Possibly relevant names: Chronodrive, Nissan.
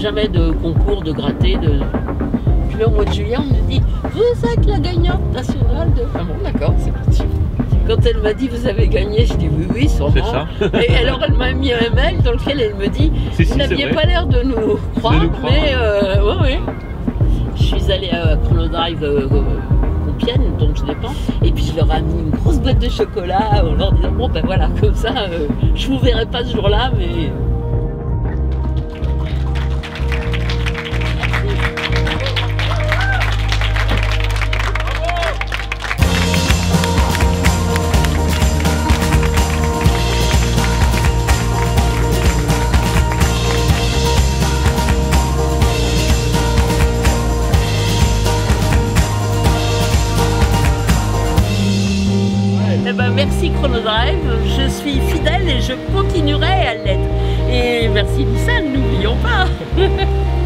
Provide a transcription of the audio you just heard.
jamais de concours, de gratter, de... Puis au mois de juillet, on me dit « Vous êtes la gagnante nationale de... » Ah bon, d'accord, c'est parti. Quand elle m'a dit « Vous avez gagné », je dis « Oui, oui, sûrement. » C'est ça. Et alors, elle m'a mis un mail dans lequel elle me dit « Vous n'aviez pas l'air de nous croire, mais... ouais, ouais. » Je suis allée à Chronodrive Compiègne, donc je dépends, et puis je leur ai mis une grosse boîte de chocolat en leur disant « Bon, ben voilà, comme ça, je vous verrai pas ce jour-là, mais... » Merci Chronodrive, je suis fidèle et je continuerai à l'être. Et merci Nissan, n'oublions pas.